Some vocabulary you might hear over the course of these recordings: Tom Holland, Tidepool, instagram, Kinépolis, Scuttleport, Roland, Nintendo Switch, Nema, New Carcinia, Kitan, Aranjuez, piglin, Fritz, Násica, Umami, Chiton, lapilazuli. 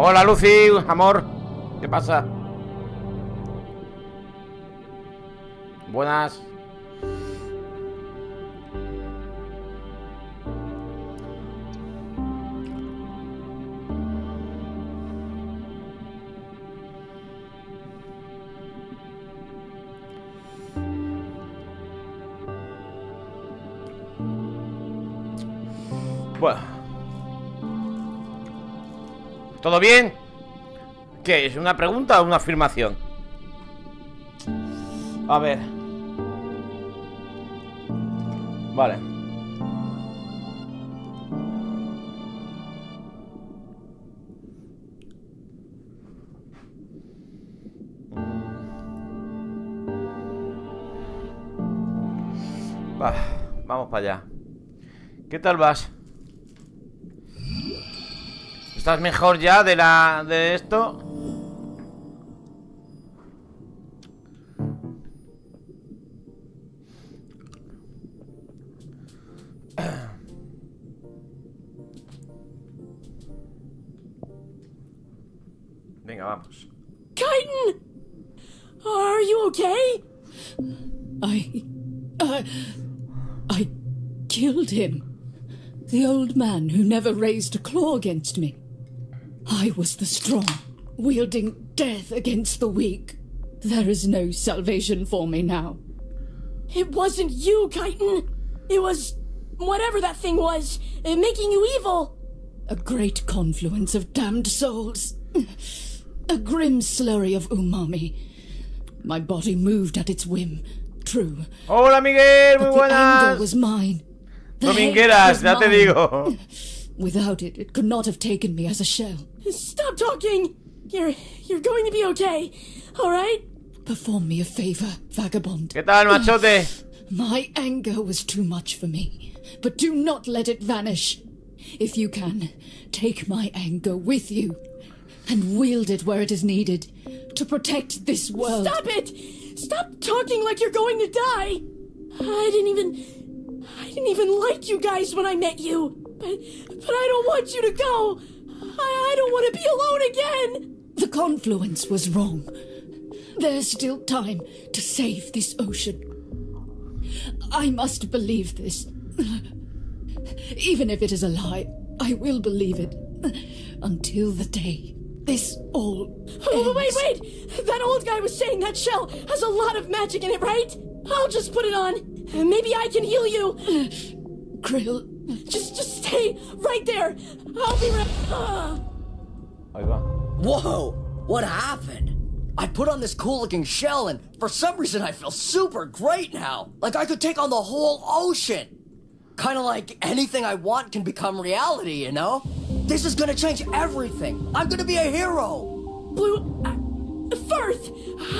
Hola, Lucy, amor. ¿Qué pasa? Buenas. Bueno. ¿Todo bien? ¿Qué es? ¿Una pregunta o una afirmación? A ver. Vale. Va, vamos para allá. ¿Qué tal vas? ¿Estás mejor ya de esto? Venga, vamos. Kitan, are you okay? I killed him. The old man who never raised a claw against me. I was the strong, wielding death against the weak. There is no salvation for me now. It wasn't you, Kitan. It was whatever that thing was, making you evil. A great confluence of damned souls. A grim slurry of umami. My body moved at its whim. True. Hola, Miguel. Muy buenas. But the anger was mine. Domingueras, ya te digo. Without it, it could not have taken me as a shell. Stop talking! You're going to be okay, all right? Perform me a favor, vagabond. ¿Qué tal, machote? My anger was too much for me, but do not let it vanish. If you can, take my anger with you and wield it where it is needed to protect this world. Stop it! Stop talking like you're going to die! I didn't even like you guys when I met you. But I don't want you to go. I don't want to be alone again. The confluence was wrong. There's still time to save this ocean. I must believe this. Even if it is a lie, I will believe it. Until the day this all ends. Oh, wait! That old guy was saying that shell has a lot of magic in it, right? I'll just put it on. Maybe I can heal you. Krill. Just stay right there. I'll be right. Whoa! What happened? I put on this cool-looking shell, and for some reason, I feel super great now. Like I could take on the whole ocean. Kind of like anything I want can become reality, you know? This is gonna change everything. I'm gonna be a hero. Blue, Firth,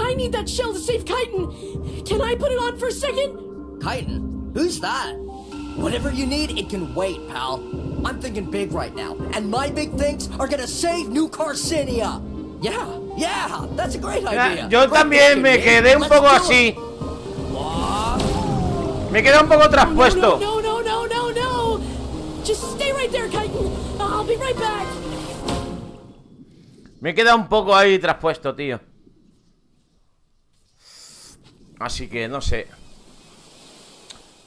I need that shell to save Kitan. Can I put it on for a second? Kitan, who's that? Whatever you need, it can wait, pal. I'm thinking big right now, and my big things are gonna save New Carcinia. Yeah, that's a great idea. Yo también me quedé un poco así. Me quedé un poco traspuesto. No. Just stay right there, Kitan. I'll be right back. Me queda un poco ahí traspuesto, tío. Así que no sé.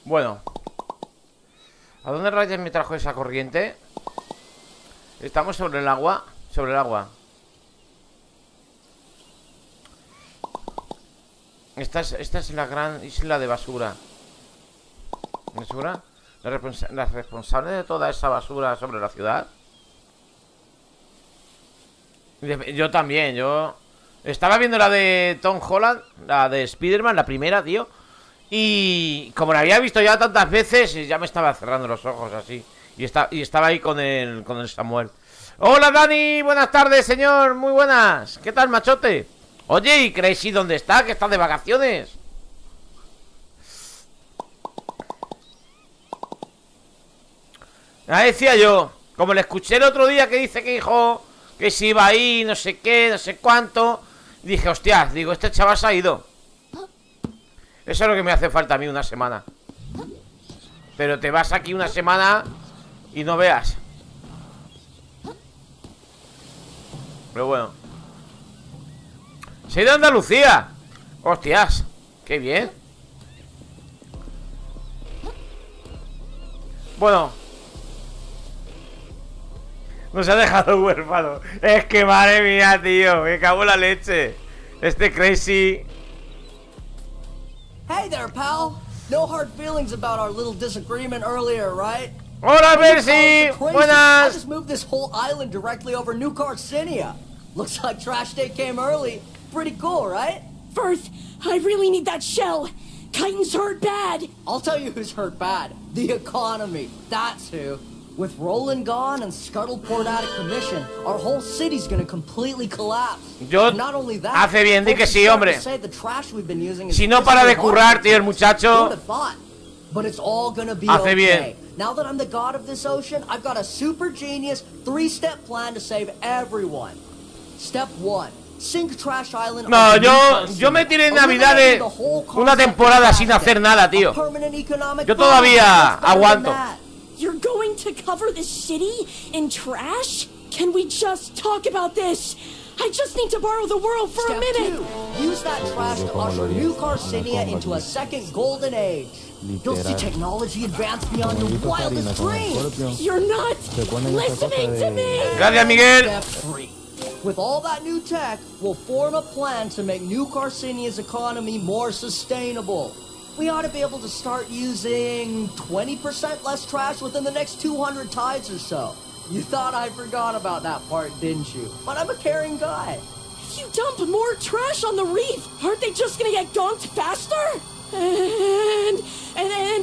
Bueno. ¿A dónde rayas me trajo esa corriente? Estamos sobre el agua. Sobre el agua. Esta es la gran isla de basura. ¿Basura? ¿Las responsables de toda esa basura sobre la ciudad? Yo también, yo... Estaba viendo la de Tom Holland, la de Spider-Man, la primera, tío. Y como la había visto ya tantas veces, ya me estaba cerrando los ojos así. Y estaba ahí con el Samuel. Hola, Dani, buenas tardes, señor. Muy buenas. ¿Qué tal, machote? Oye, ¿y Crazy dónde está? Que está de vacaciones. Ah, decía yo. Como le escuché el otro día que dice que dijo que se iba ahí, no sé qué, no sé cuánto. Dije, hostias, digo, este chaval se ha ido. Eso es lo que me hace falta a mí, una semana. Pero te vas aquí una semana y no veas. Pero bueno. ¡Soy de Andalucía! ¡Hostias! ¡Qué bien! Bueno. Nos ha dejado huérfano. Es que madre mía, tío. Me cago en la leche. Este crazy. Hey there, pal. No hard feelings about our little disagreement earlier, right? Hola, Percy. Buenas. I just moved this whole island directly over New Carcinia. Looks like trash day came early. Pretty cool, right? First, I really need that shell. Titan's hurt bad. I'll tell you who's hurt bad. The economy. That's who. With Roland gone and Scuttleport out of commission, our whole city's gonna completely collapse. Yo not only that, hace bien di que sí, hombre. Si no para de currar, tío, el muchacho. But it's all gonna be hace okay. Bien. Now that I'm the god of this ocean, I've got a super genius three-step plan to save everyone. Step 1. No, yo me tiré en Navidades una temporada sin hacer nada, tío. Yo todavía aguanto. You're going to cover this city in trash? Can we just talk about this? I just need to borrow the world for a minute. Use that trash to usher New Carcinia into a second golden age. You'll see technology advance beyond your wildest dreams. You're not listening to me. Gracias, Miguel. With all that new tech, we'll form a plan to make New Carcinia's economy more sustainable. We ought to be able to start using 20% less trash within the next 200 tides or so. You thought I forgot about that part, didn't you? But I'm a caring guy. If you dump more trash on the reef, aren't they just gonna get gonked faster? And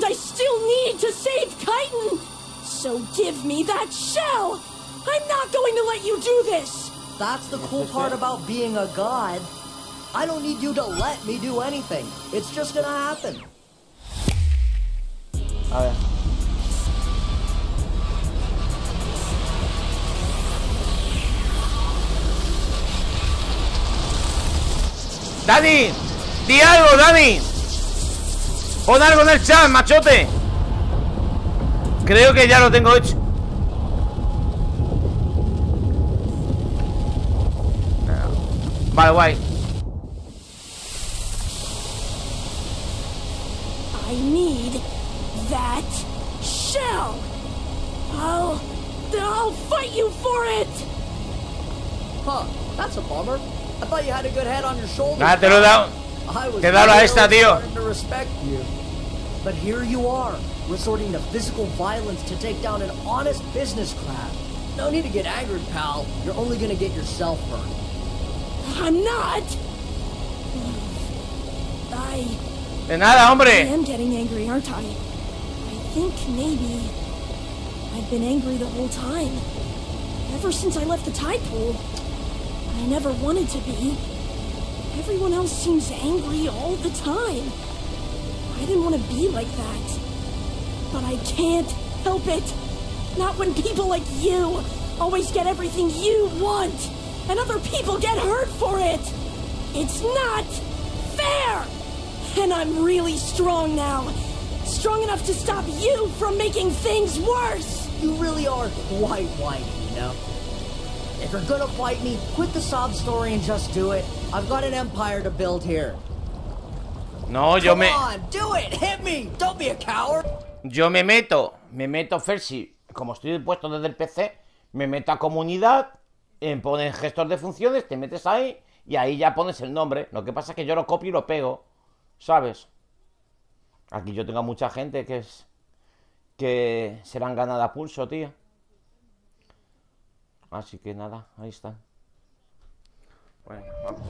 I still need to save Chiton. So give me that shell. I'm not going to let you do this. That's the cool part about being a god. I don't need you to let me do anything. It's just gonna happen. A ver. Dani, di algo, Dani. Pon algo en el chat, machote. Creo que ya lo tengo hecho. Vale, guay. I need that shell. I'll fight you for it. Huh, that's a bummer. I thought you had a good head on your shoulders. Nah, te lo he dado. Te he dado a esta, tío. To respect you. But here you are, resorting to physical violence to take down an honest business crab. No need to get angry, pal. You're only gonna get yourself burned. I'm not. De nada, hombre. I am getting angry, aren't I? I think maybe I've been angry the whole time. Ever since I left the Tidepool, I never wanted to be. Everyone else seems angry all the time. I didn't want to be like that, but I can't help it. Not when people like you always get everything you want. And other people get hurt for it. It's not fair. And I'm really strong now. Strong enough to stop you from making things worse. You really are quite whiny, you know? If you're gonna fight me, quit the sob story and just do it. I've got an empire to build here. No, yo me... Come on, do it, hit me. Don't be a coward. Yo me meto, Fersi. Como estoy puesto desde el PC, me meto a comunidad. Pones gestor de funciones, te metes ahí y ahí ya pones el nombre. Lo que pasa es que yo lo copio y lo pego, ¿sabes? Aquí yo tengo mucha gente que es que se la han ganado a pulso, tío. Así que nada, ahí están. Bueno, vamos.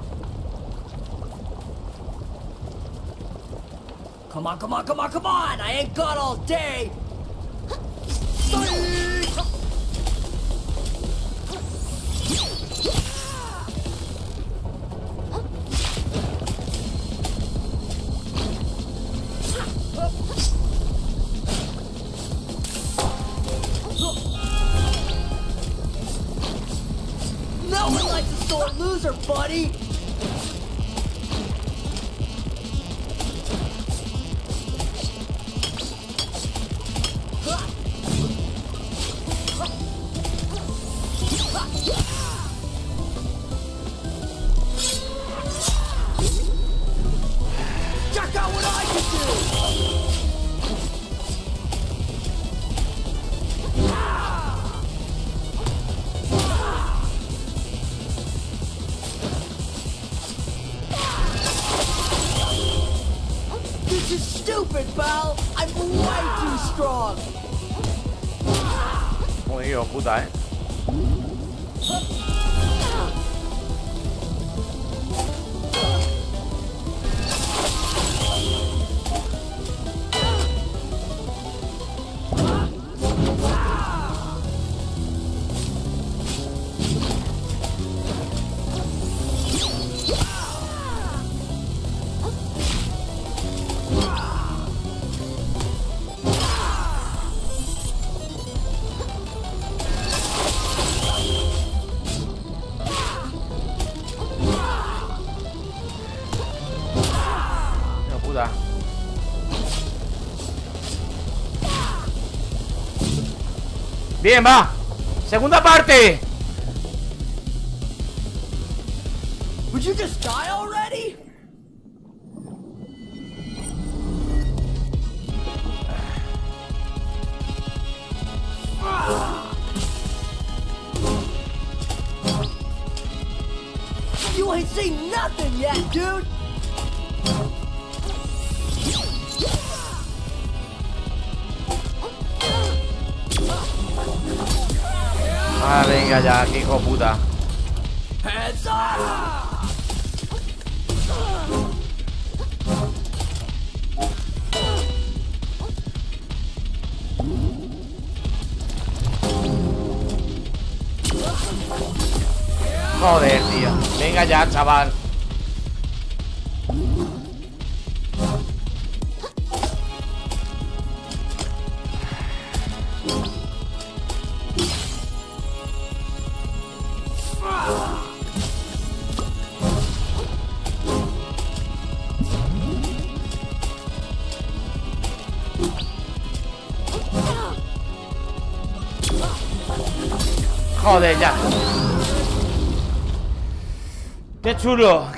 Come on, come on, come on, come on. I ain't got all day. No one likes a sore loser, buddy. pal. I'm way too strong. Muy hijo puta, eh. Bien, va. Segunda parte. Would you just die already? You ain't seen nothing yet, dude. Ah, venga ya, que hijo puta. Joder, tío. Venga ya, chaval. Joder, ya. Qué chulo,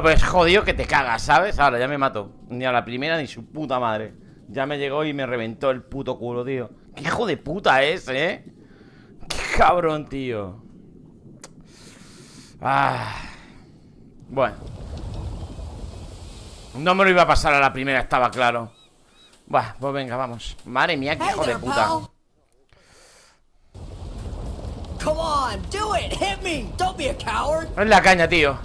pues jodido que te cagas, ¿sabes? Ahora ya me mato. Ni a la primera ni su puta madre. Ya me llegó y me reventó el puto culo, tío. Qué hijo de puta es, ¿eh? Qué cabrón, tío. Ah. Bueno. No me lo iba a pasar a la primera, estaba claro. Buah, pues venga, vamos. Madre mía, qué hijo de puta. Come on, do it! Hit me! Don't be a coward! Es la caña, tío.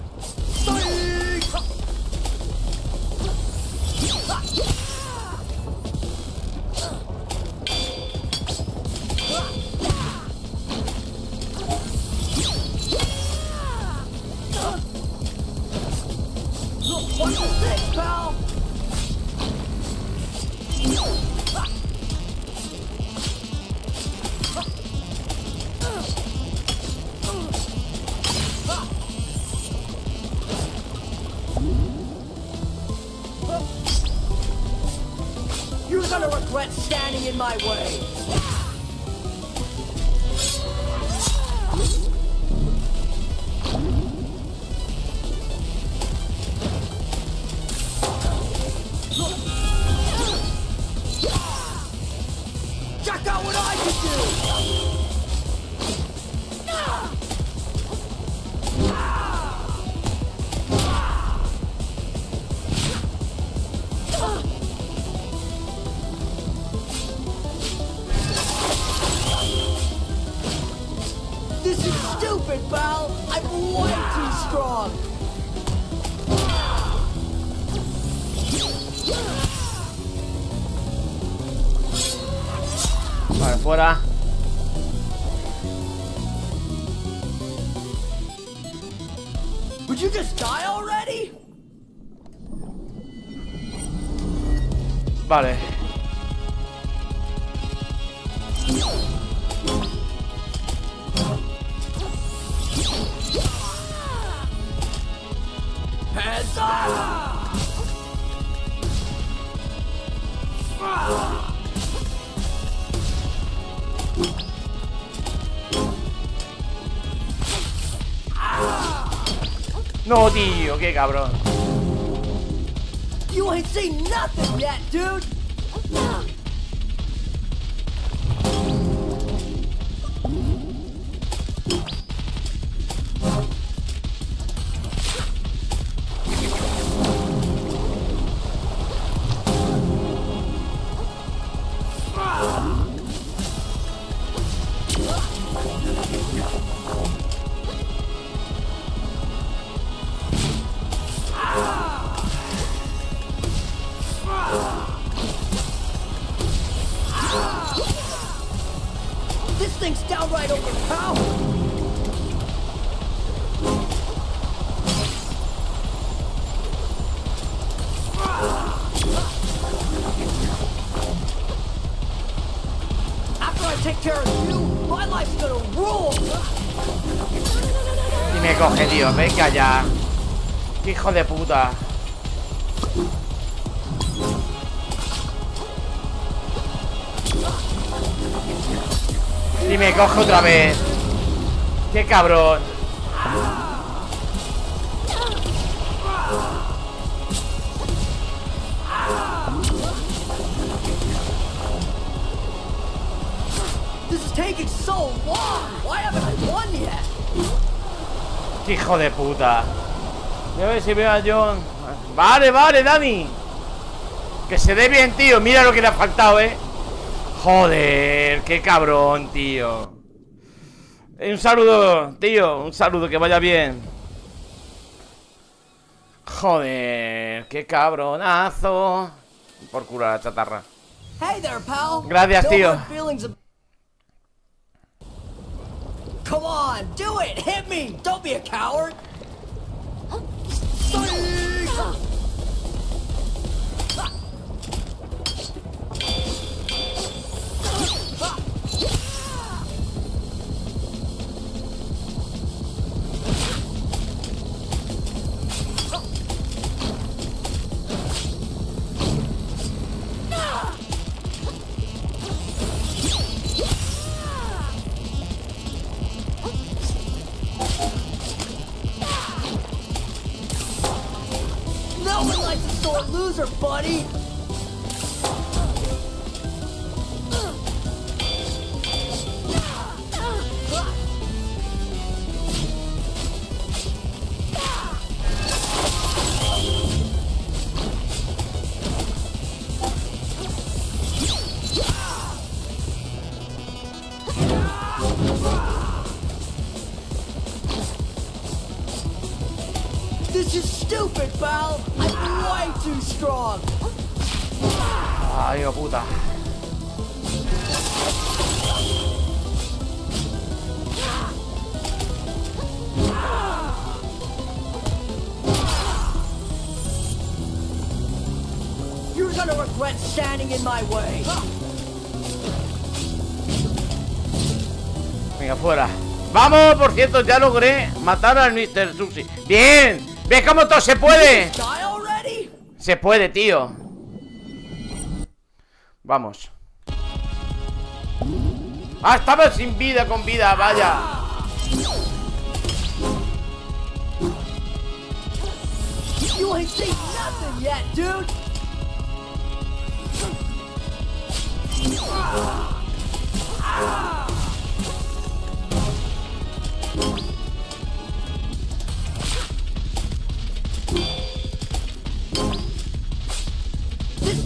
Vale, fuera. Would you just die already? Vale. No, tío, qué cabrón. You ain't seen nothing yet, dude. thing's downright overpowered. Y me coge, tío, venga ya. Hijo de puta. Y me coge otra vez. Qué cabrón. Hijo de puta. Voy a ver si veo a John. Vale, vale, Dani. Que se dé bien, tío. Mira lo que le ha faltado, Joder, qué cabrón, tío. Un saludo, tío. Un saludo, que vaya bien. Joder, qué cabronazo. Por culo la chatarra. Gracias, tío. Come on, do it! Hit me! Don't be a coward! Ay, oh puta. You're gonna regret standing in my way. Venga, fuera. Vamos, por cierto, ya logré matar al Mr. Sushi. Bien. ¿Ves cómo todo se puede? Se puede, tío. Vamos. Ah, estaba sin vida, con vida, vaya. This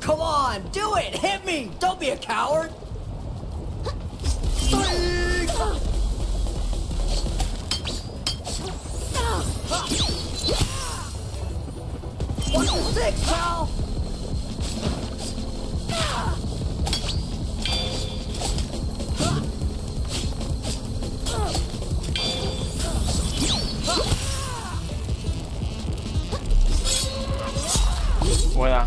Come on, do it, hit me. Don't be a coward. pueda.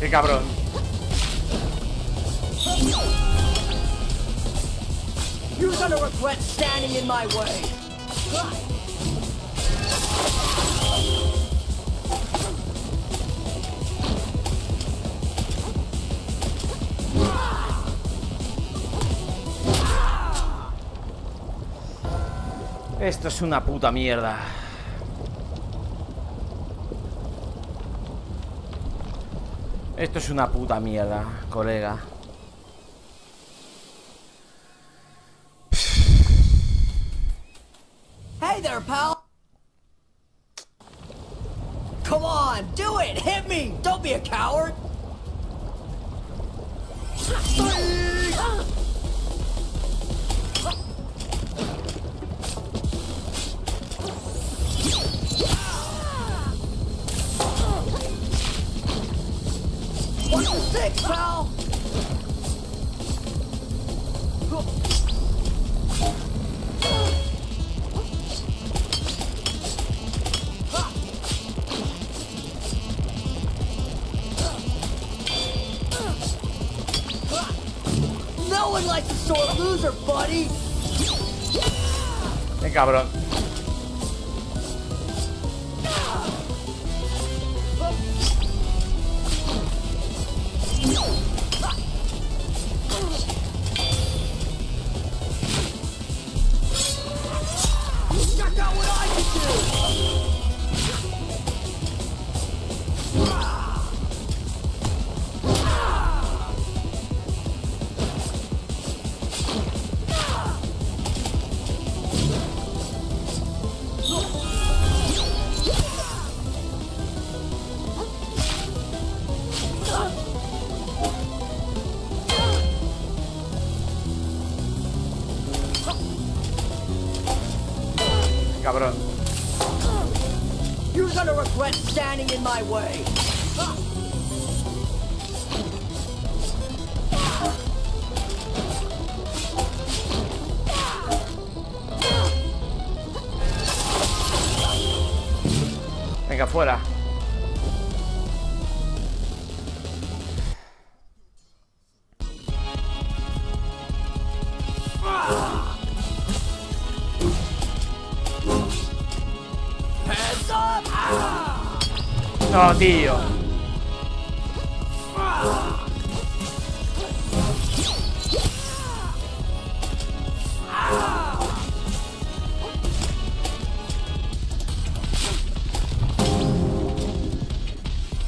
¡Qué cabrón! You're gonna regret standing in my way. Esto es una puta mierda. Esto es una puta mierda, colega. Hey there, pal. Come on, do it. Hit me. Don't be a coward. Cabrón. Venga, fuera. No, tío.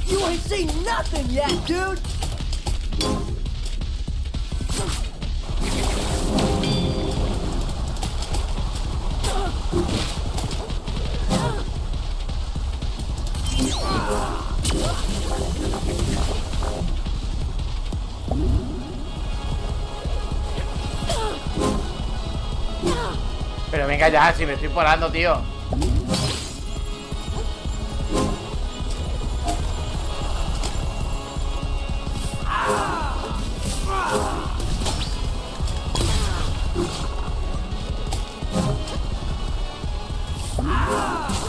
You ain't seen nothing yet, dude. Ya, si me estoy parando, tío.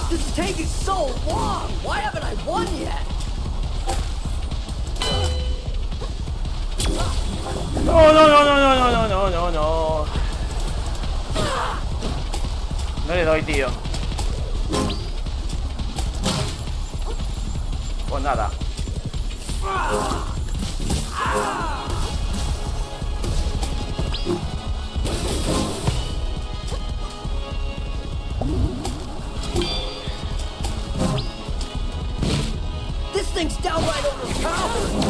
This is taking so long. Why haven't I won yet? No, no, no, no, no, no, no, no, no. No le doy, tío. Pues nada. This thing's downright overpowered.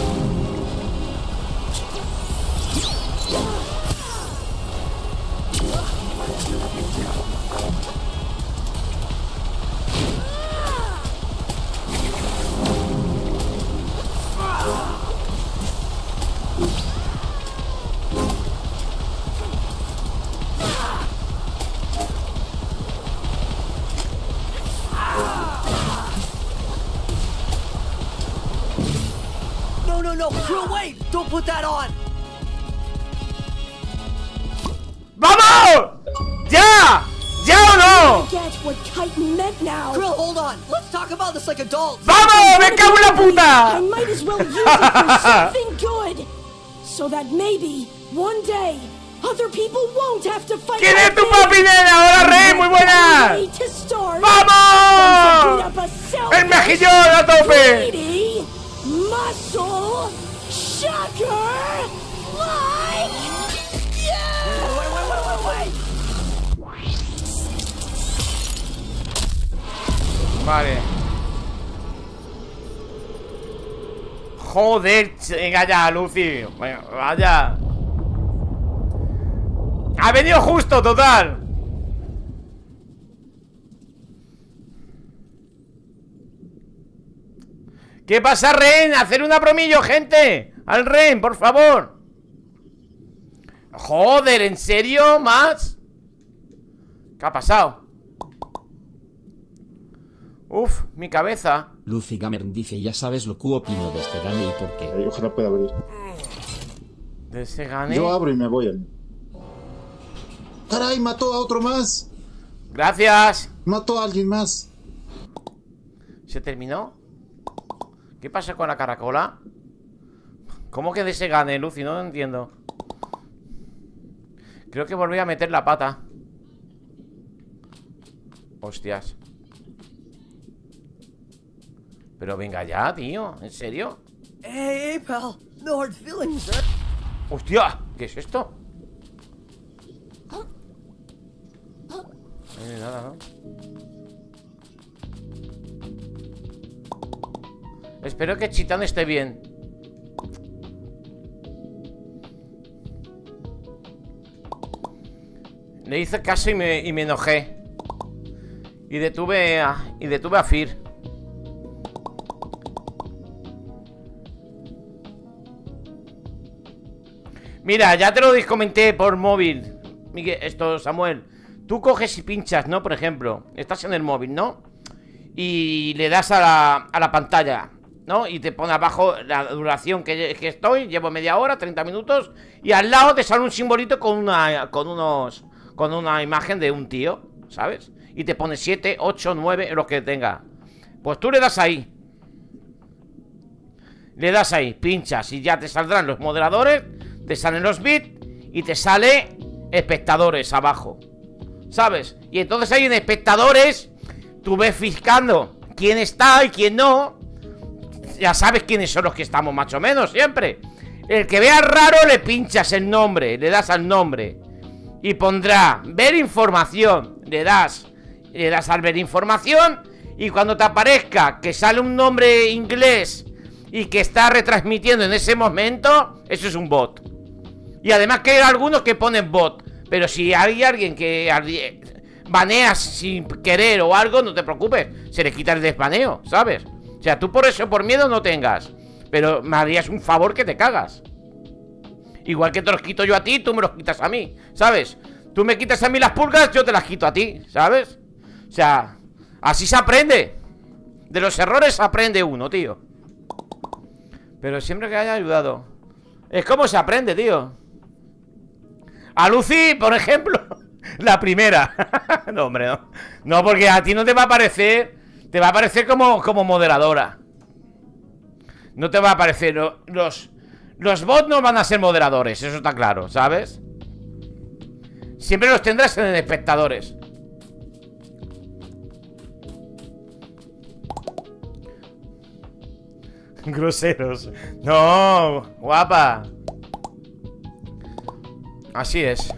Wait, don't put that on. ¡Vamos! ¡Ya! ¡Ya o no! ¡Vamos! ¡Me cago en la puta! ¿Quién es tu papi, nena? ¡Hola, Rey! ¡Muy buena! ¡Vamos! ¡El mejillón a tope! Vale. Joder, venga ya, Lucy. Venga, vaya. Ha venido justo, total. ¿Qué pasa, Ren? Hacer una bromillo, gente. Al Ren, por favor. Joder, ¿en serio? ¿Más? ¿Qué ha pasado? Uf, mi cabeza. Lucy Gamer dice, ya sabes lo que opino de este gane y por qué. Ojalá pueda abrir. ¿De ese gane? Yo abro y me voy. Caray, mató a otro más. Gracias. Mató a alguien más. ¿Se terminó? ¿Qué pasa con la caracola? ¿Cómo que de ese gane, Lucy? No lo entiendo. Creo que volví a meter la pata. Hostias. Pero venga ya, tío, ¿en serio? Hey, pal. No hard feelings, eh. ¡Hostia! ¿Qué es esto? No hay nada, ¿no? Espero que Chiton esté bien. Le hice caso y me enojé. Y detuve a Fir. Mira, ya te lo comenté por móvil, Miguel, esto, Samuel. Tú coges y pinchas, ¿no? Por ejemplo, estás en el móvil, ¿no? Y le das a la pantalla, ¿no? Y te pone abajo la duración que estoy. Llevo media hora, 30 minutos. Y al lado te sale un simbolito con una imagen de un tío, ¿sabes? Y te pone 7, 8, 9, lo que tenga. Pues tú le das ahí. Le das ahí, pinchas y ya te saldrán los moderadores. Te salen los bits y te sale espectadores abajo, ¿sabes? Y entonces ahí en espectadores tú ves fiscando quién está y quién no. Ya sabes quiénes son los que estamos más o menos siempre. El que vea raro le pinchas el nombre, le das al nombre y pondrá ver información. Le das al ver información y cuando te aparezca que sale un nombre inglés y que está retransmitiendo en ese momento, eso es un bot. Y además que hay algunos que ponen bot. Pero si hay alguien que baneas sin querer o algo, no te preocupes, se le quita el desbaneo, ¿sabes? O sea, tú por eso, por miedo no tengas, pero me harías un favor que te cagas. Igual que te los quito yo a ti, tú me los quitas a mí, ¿sabes? Tú me quitas a mí las pulgas, yo te las quito a ti, ¿sabes? O sea, así se aprende. De los errores aprende uno, tío. Pero siempre que haya ayudado. Es como se aprende, tío. A Lucy, por ejemplo, la primera. No, hombre, no. No, porque a ti no te va a aparecer. Te va a aparecer como moderadora. No te va a aparecer. Los bots no van a ser moderadores, eso está claro, ¿sabes? Siempre los tendrás en espectadores. Groseros. No, guapa. Así es.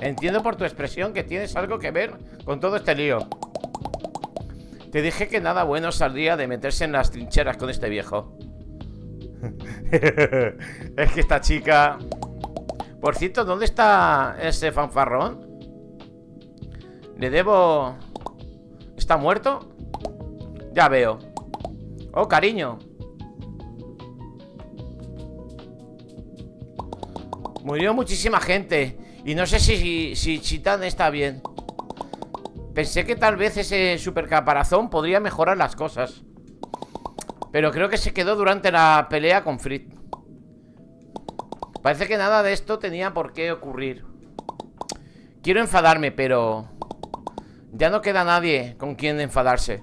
Entiendo por tu expresión que tienes algo que ver con todo este lío. Te dije que nada bueno saldría de meterse en las trincheras con este viejo. Es que esta chica... Por cierto, ¿dónde está ese fanfarrón? Le debo... ¿Está muerto? Ya veo. Oh, cariño. Murió muchísima gente. Y no sé si Chiton está bien. Pensé que tal vez ese super caparazón podría mejorar las cosas, pero creo que se quedó durante la pelea con Fritz. Parece que nada de esto tenía por qué ocurrir. Quiero enfadarme, pero ya no queda nadie con quien enfadarse.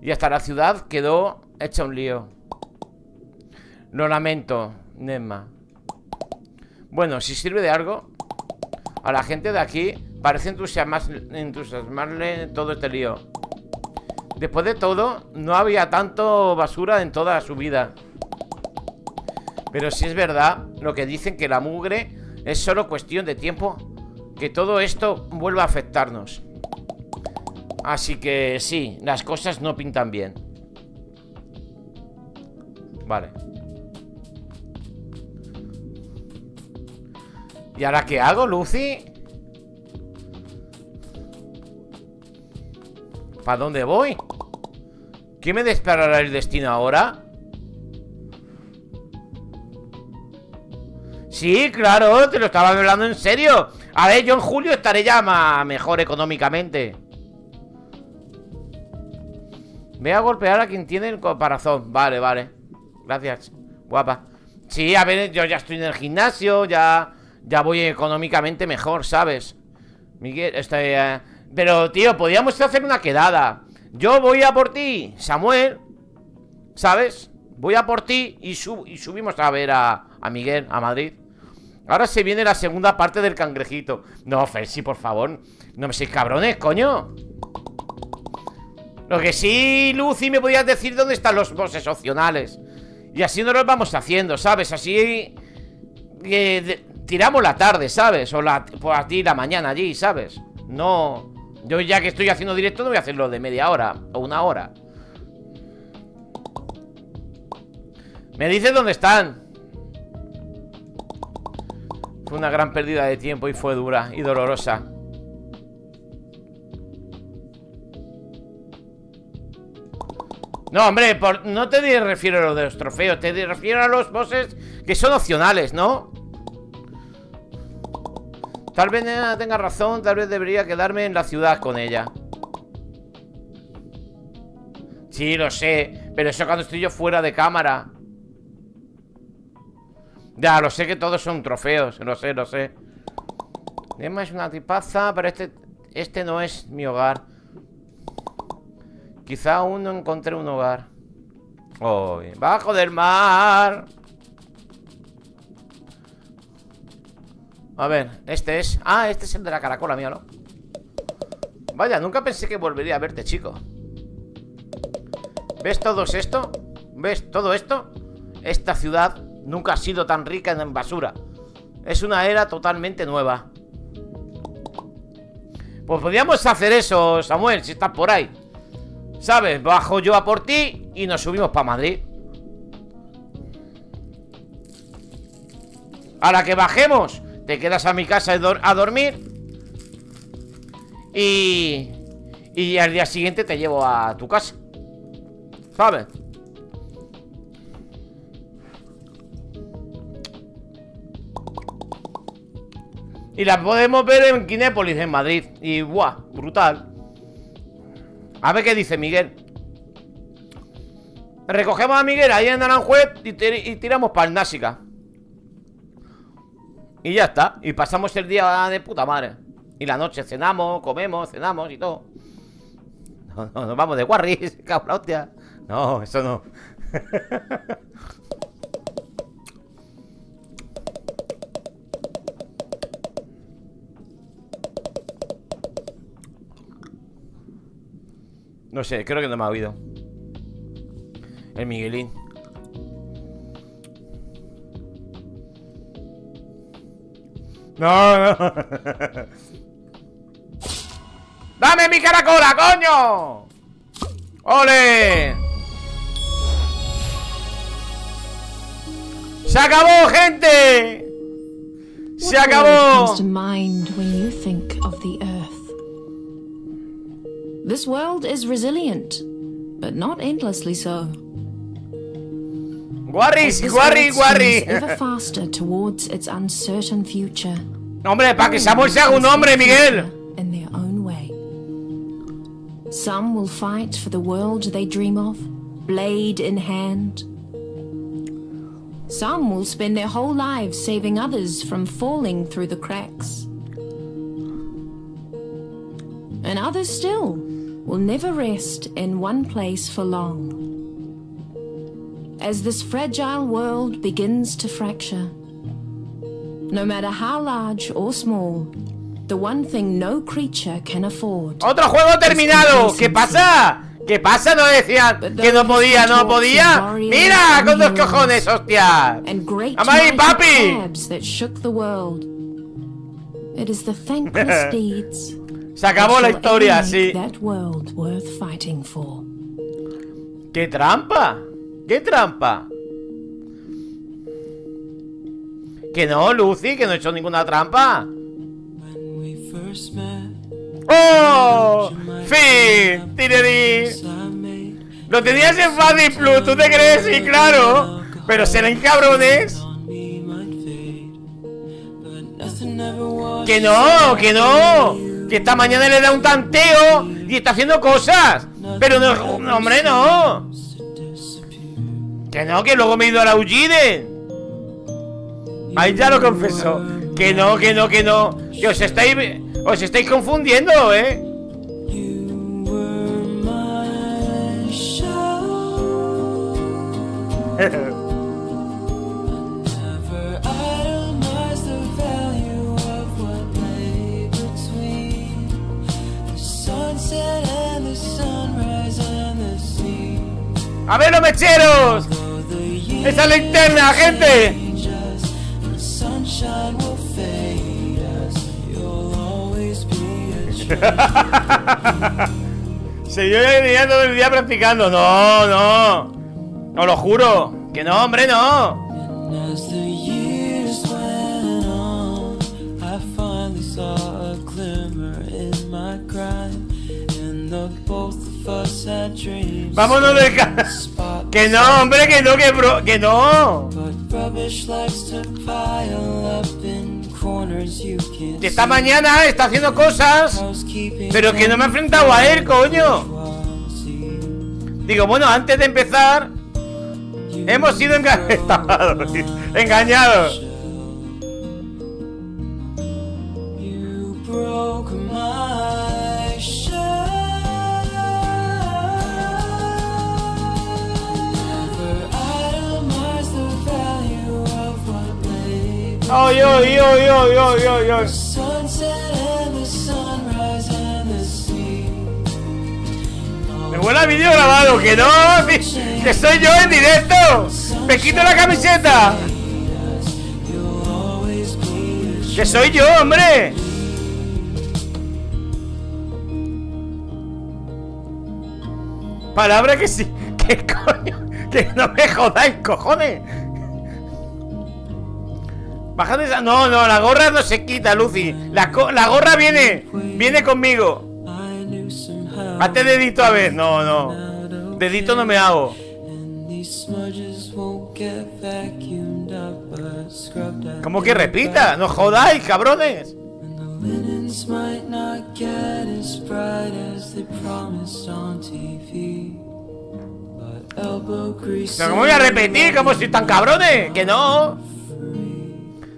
Y hasta la ciudad quedó hecha un lío. Lo lamento, Nema. Bueno, si sirve de algo, a la gente de aquí parece entusiasmarle todo este lío. Después de todo, no había tanto basura en toda su vida. Pero sí es verdad lo que dicen, que la mugre es solo cuestión de tiempo que todo esto vuelva a afectarnos. Así que sí, las cosas no pintan bien. Vale. ¿Y ahora qué hago, Lucy? ¿Para dónde voy? ¿Qué me deparará el destino ahora? Sí, claro, te lo estaba hablando en serio. A ver, yo en julio estaré ya mejor económicamente. Voy a golpear a quien tiene el caparazón. Vale, vale. Gracias, guapa. Sí, a ver, yo ya estoy en el gimnasio, ya voy económicamente mejor, ¿sabes? Miguel, pero, tío, podíamos hacer una quedada. Yo voy a por ti, Samuel, ¿sabes? Voy a por ti y subimos a ver a Miguel, a Madrid. Ahora se viene la segunda parte del cangrejito. No, Felsi, por favor, no me seáis cabrones, coño. Lo que sí, Lucy, me podías decir dónde están los bosses opcionales. Y así no los vamos haciendo, ¿sabes? Así tiramos la tarde, ¿sabes? O pues a ti la mañana allí, ¿sabes? No, yo ya que estoy haciendo directo no voy a hacerlo de media hora o una hora. Me dices dónde están. Fue una gran pérdida de tiempo y fue dura y dolorosa. No, hombre, no te refiero a los de los trofeos. Te refiero a los bosses que son opcionales, ¿no? Tal vez tenga razón, tal vez debería quedarme en la ciudad con ella. Sí, lo sé, pero eso cuando estoy yo fuera de cámara. Ya, lo sé que todos son trofeos, lo sé, lo sé. Nema es una tipaza, pero este no es mi hogar. Quizá aún no encontré un hogar. Oh, bajo del mar. A ver, este es... Ah, este es el de la caracola, míralo. Vaya, nunca pensé que volvería a verte, chico. ¿Ves todo esto? ¿Ves todo esto? Esta ciudad nunca ha sido tan rica en basura. Es una era totalmente nueva. Pues podríamos hacer eso, Samuel, si estás por ahí, ¿sabes? Bajo yo a por ti y nos subimos para Madrid. Ahora que bajemos, te quedas a mi casa a dormir y al día siguiente te llevo a tu casa, ¿sabes? Y la podemos ver en Kinépolis, en Madrid. Y ¡buah! Brutal. A ver qué dice Miguel. Recogemos a Miguel ahí en Aranjuez y tiramos para el Násica. Y ya está, y pasamos el día de puta madre. Y la noche cenamos, comemos, cenamos y todo. No, nos vamos de guarris, cabrón, hostia. No, eso no. No sé, creo que no me ha oído el Miguelín. No, no. ¡Dame mi caracola, coño! ¡Ole! ¡Se acabó, gente! ¡Se acabó! This world is resilient, but not endlessly so. Guarri. Hombre, para que Samuel sea un hombre, Miguel. Some will fight for the world they dream of, blade in hand. Some will spend their whole lives saving others from falling through the cracks. And others still will never rest in one place for long. As this fragile world begins to fracture, no matter how large or small, the one thing no creature can afford. ¡Otro juego terminado! ¿Qué pasa? ¿Qué pasa? No decían que no podía, no podía. ¡Mira! ¡Con dos cojones, hostia! ¡Mamá y papi! Se acabó la historia, sí. ¡Qué trampa! ¡Qué trampa! Que no, Lucy, que no he hecho ninguna trampa. ¡Oh! ¡Fin! ¡Tireri! Lo tenías en Faddy Plus, ¿tú te crees? Sí, claro. Pero serán cabrones. ¡Que no! ¡Que no! Que esta mañana le da un tanteo y está haciendo cosas. Pero no, no, hombre, no. Que no, que luego me he ido a la Ujiden. Ahí ya lo confesó. Que no, que no, que no. Que os estáis confundiendo, ¿eh? A ver los mecheros. Esa linterna, gente. Se yo ya todo el día practicando. No, no. No lo juro. Que no, hombre, no. Vámonos del caso. Que no, hombre, que no, que no. Que esta mañana está haciendo cosas, pero que no me he enfrentado a él, coño. Digo, bueno, antes de empezar, hemos sido engañados. Engañados. ¡Ay, ay, ay, ay, ay, ay, ay! Me huele a vídeo grabado, que no, que soy yo en directo. Me quito la camiseta. Que soy yo, hombre. Palabra que sí, que coño, que no me jodáis, cojones. Bajad esa... No, no, la gorra no se quita, Lucy. La gorra viene conmigo. Hazte dedito a ver. No, no. Dedito no me hago. ¿Cómo que repita? No jodáis, cabrones. Pero ¿cómo voy a repetir? ¿Cómo sois tan cabrones? Que no.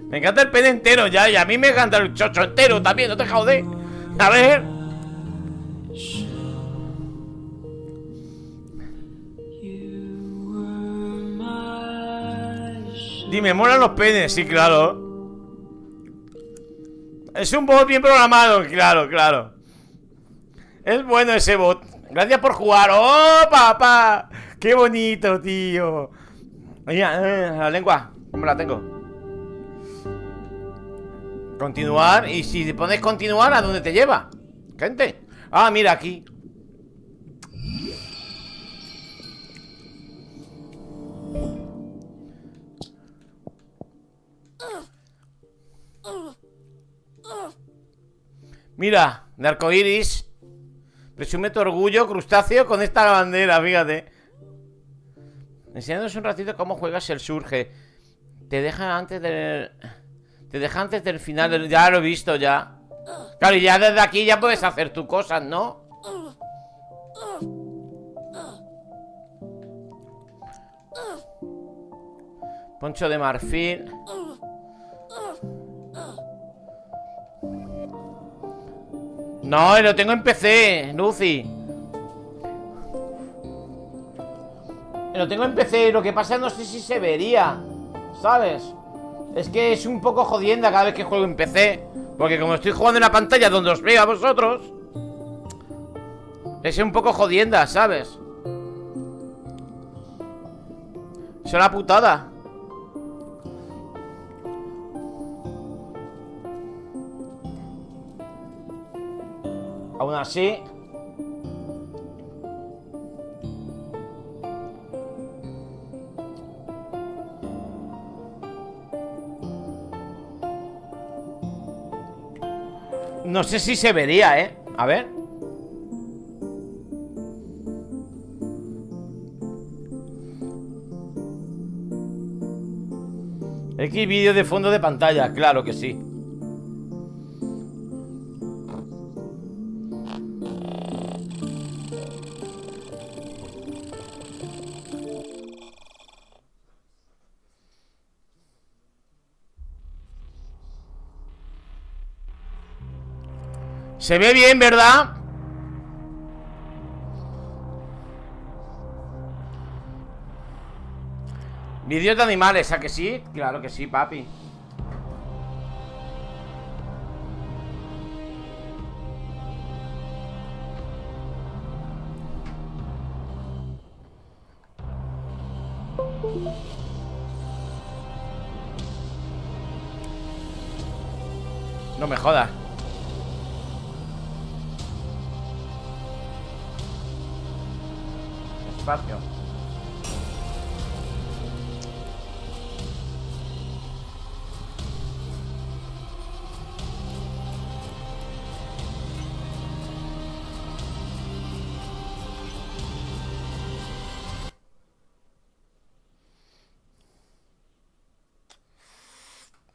Me encanta el pene entero ya, y a mí me encanta el chocho entero también, no te jodé. A ver. Dime, molan los penes, sí, claro. Es un bot bien programado, claro, claro. Es bueno ese bot. Gracias por jugar. ¡Oh, papá! ¡Qué bonito, tío! Mira, la lengua, ¿cómo la tengo? Continuar, y si pones continuar, ¿a dónde te lleva? Gente. Ah, mira, aquí. Mira, de arcoiris. Presume tu orgullo, crustáceo, con esta bandera, fíjate. Enseñándonos un ratito cómo juegas el surge. Te deja antes del... Te deja antes del final del... Ya lo he visto, ya. Claro, y ya desde aquí ya puedes hacer tus cosas, ¿no? Poncho de marfil. No, lo tengo en PC, Lucy. Lo tengo en PC, lo que pasa no sé si se vería, ¿sabes? Es que es un poco jodienda cada vez que juego en PC, porque como estoy jugando en la pantalla donde os veo a vosotros, es un poco jodienda, ¿sabes? Es una putada. Aún así, no sé si se vería, ¿eh? A ver. X vídeo de fondo de pantalla, claro que sí. Se ve bien, ¿verdad? Vídeos de animales, ¿a que sí? Claro que sí, papi. No me jodas.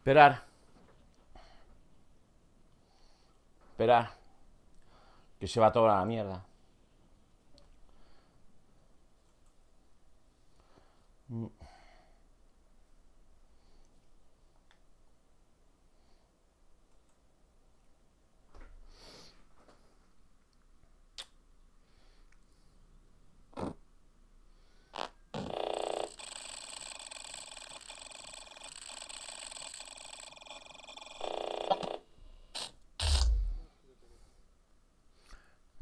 Esperar. Esperar. Que se va toda la mierda.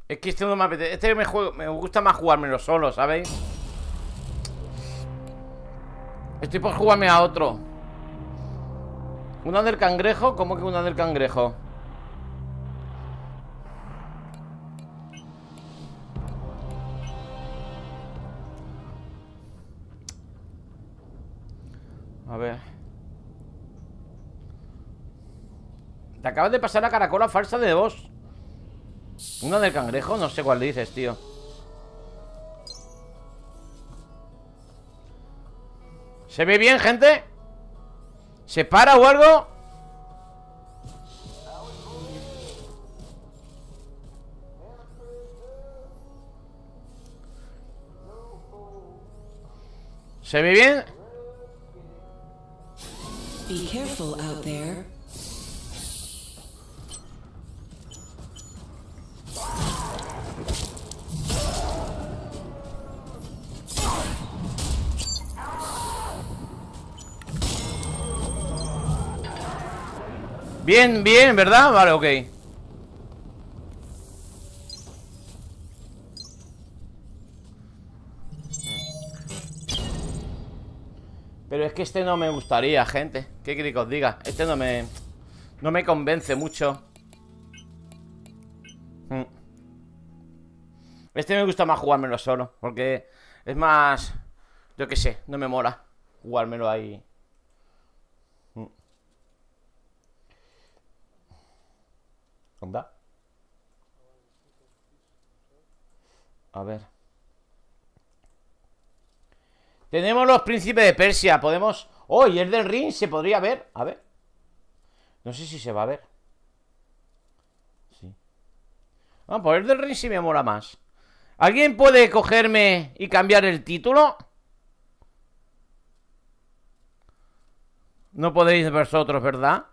Es que este no me apetece. Este me gusta más jugármelo solo, ¿sabéis? Estoy por jugarme a otro. ¿Una del cangrejo? ¿Cómo que una del cangrejo? A ver. Te acabas de pasar la caracola falsa de vos. ¿Una del cangrejo? No sé cuál le dices, tío. ¿Se ve bien, gente? ¿Se para o algo? ¿Se ve bien? Be careful out there. Bien, bien, ¿verdad? Vale, ok. Pero es que este no me gustaría, gente. ¿Qué queréis que os diga? Este no me convence mucho. Este me gusta más jugármelo solo, porque es más... Yo qué sé, no me mola jugármelo ahí. ¿Onda? A ver. Tenemos los príncipes de Persia. Podemos... ¡Oh! Y el del ring se podría ver. A ver. No sé si se va a ver. Sí. Ah, pues el del ring sí me mola más. ¿Alguien puede cogerme y cambiar el título? No podéis vosotros, ¿verdad?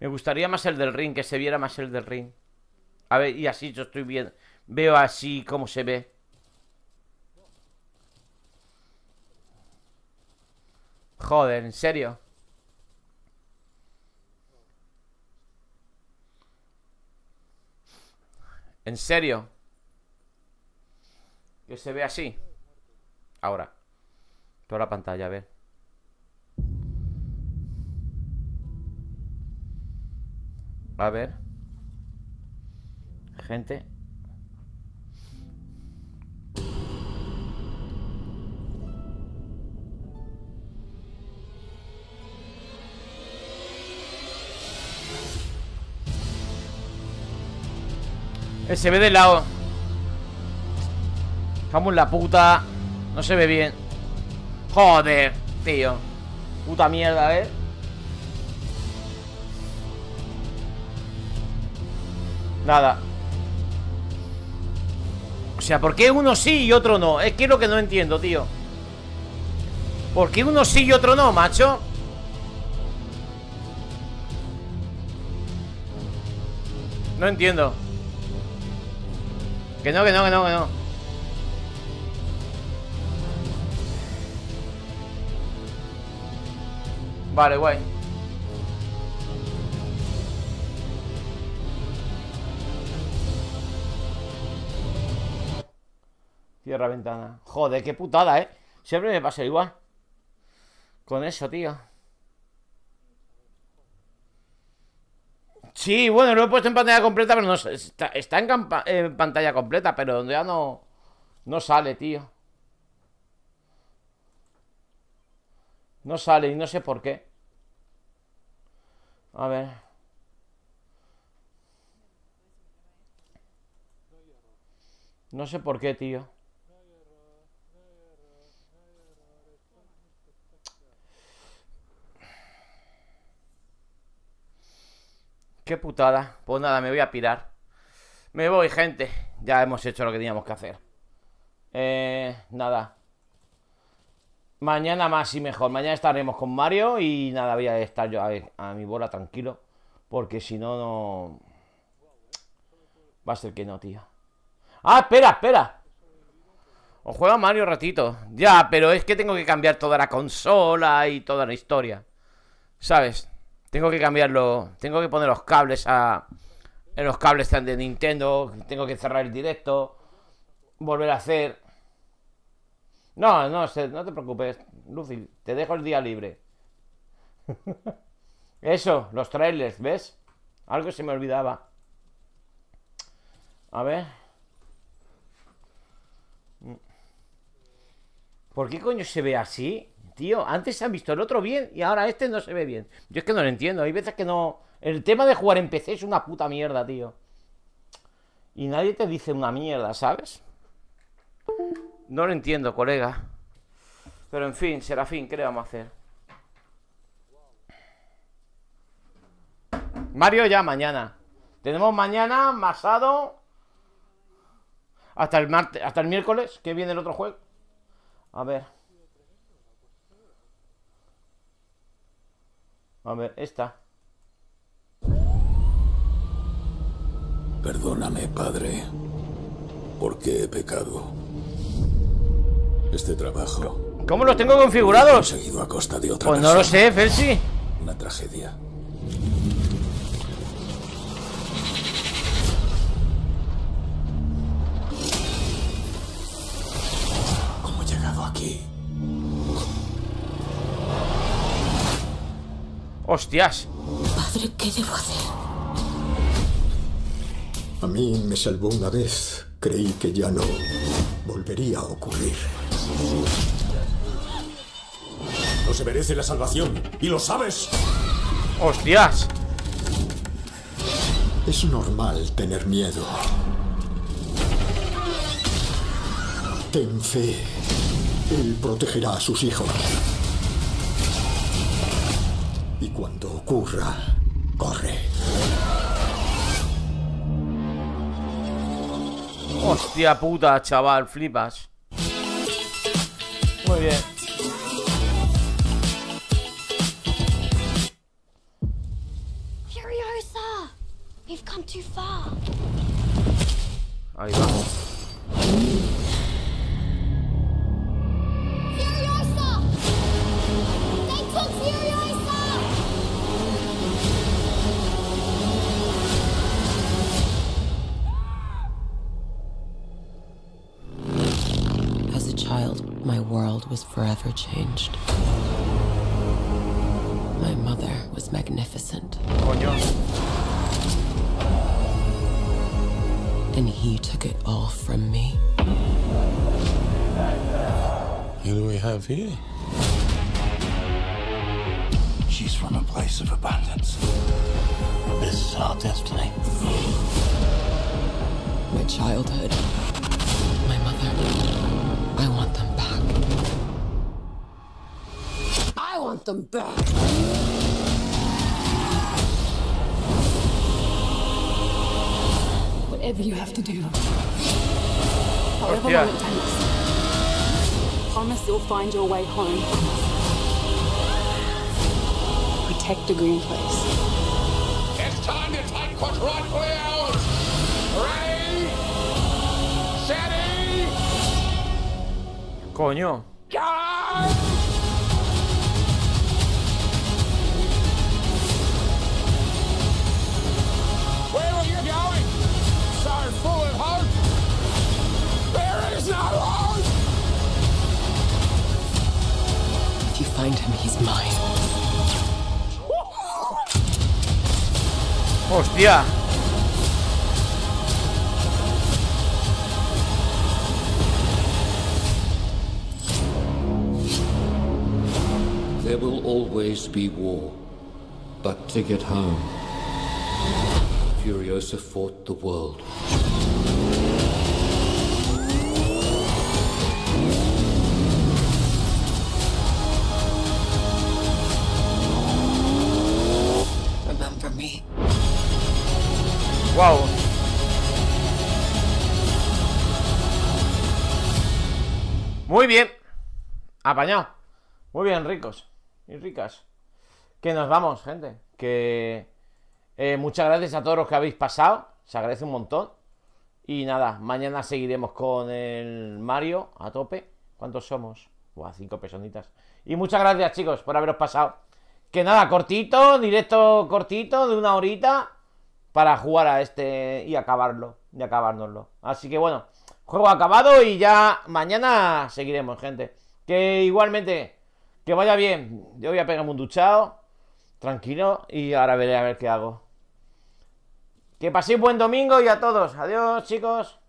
Me gustaría más el del ring, que se viera más el del ring. A ver, y así yo estoy viendo. Veo así cómo se ve. Joder, ¿en serio? ¿En serio? Que se ve así. Ahora. Toda la pantalla, a ver. A ver. Gente. Se ve de lado. Vamos en la puta. No se ve bien. Joder, tío. Puta mierda, ¿eh? Nada. O sea, ¿por qué uno sí y otro no? Es que es lo que no entiendo, tío. ¿Por qué uno sí y otro no, macho? No entiendo. Que no, que no, que no, que no. Vale, guay. Cierra ventana. Joder, qué putada, ¿eh? Siempre me pasa igual con eso, tío. Sí, bueno, lo he puesto en pantalla completa, pero no está en pantalla completa, pero ya no sale, tío. No sale y no sé por qué. A ver. No sé por qué, tío. Qué putada. Pues nada, me voy a pirar. Me voy, gente. Ya hemos hecho lo que teníamos que hacer. Nada. Mañana más y mejor. Mañana estaremos con Mario y nada, voy a estar yo a mi bola tranquilo. Porque si no, no... Va a ser que no, tío. ¡Ah, espera, espera! Os juega Mario un ratito. Ya, pero es que tengo que cambiar toda la consola y toda la historia, ¿sabes? Tengo que cambiarlo. Tengo que poner los cables en los cables de Nintendo. Tengo que cerrar el directo. Volver a hacer. No, no, no te preocupes, Lucy. Te dejo el día libre. Eso, los trailers, ¿ves? Algo se me olvidaba. A ver. ¿Por qué coño se ve así? Tío, antes se han visto el otro bien y ahora este no se ve bien. Yo es que no lo entiendo, hay veces que no... El tema de jugar en PC es una puta mierda, tío. Y nadie te dice una mierda, ¿sabes? No lo entiendo, colega. Pero en fin, Serafín, ¿qué le vamos a hacer? Mario ya mañana. Tenemos mañana, Masado... Hasta el martes, hasta el miércoles, que viene el otro juego. A ver... A ver, esta. Perdóname, padre, porque he pecado. Este trabajo... ¿Cómo los tengo configurados? Lo he conseguido a costa de otra persona. Pues no lo sé, Felsi. Una tragedia. ¿Cómo he llegado aquí? ¡Hostias! Padre, ¿qué debo hacer? A mí me salvó una vez. Creí que ya no volvería a ocurrir. No se merece la salvación. ¿Y lo sabes? ¡Hostias! Es normal tener miedo. Ten fe. Él protegerá a sus hijos. Y cuando ocurra, corre. Hostia puta, chaval, flipas. Muy bien. Ahí va. As a child, my world was forever changed. My mother was magnificent. Coño. And he took it all from me. Who do we have here? She's from a place of abundance. This is our destiny. My childhood, my mother, I want them back. I want them back! Whatever you have to do, however long it takes, promise you'll find your way home. Protect the green place. It's time to take quadruple out. Ray, Sherry. Coño. If you find him, he's mine. Hostia. There will always be war, but to get home, Furiosa fought the world. Wow. Muy bien. Apañado. Muy bien, ricos y ricas. Que nos vamos, gente. Que muchas gracias a todos los que habéis pasado. Se agradece un montón. Y nada, mañana seguiremos con el Mario a tope. ¿Cuántos somos? Buah, 5 personitas. Y muchas gracias, chicos, por haberos pasado. Que nada, cortito, directo cortito, de una horita, para jugar a este y acabarlo, y acabárnoslo. Así que bueno, juego acabado y ya mañana seguiremos, gente. Que igualmente, que vaya bien. Yo voy a pegarme un duchado, tranquilo, y ahora veré a ver qué hago. Que paséis buen domingo y a todos. Adiós, chicos.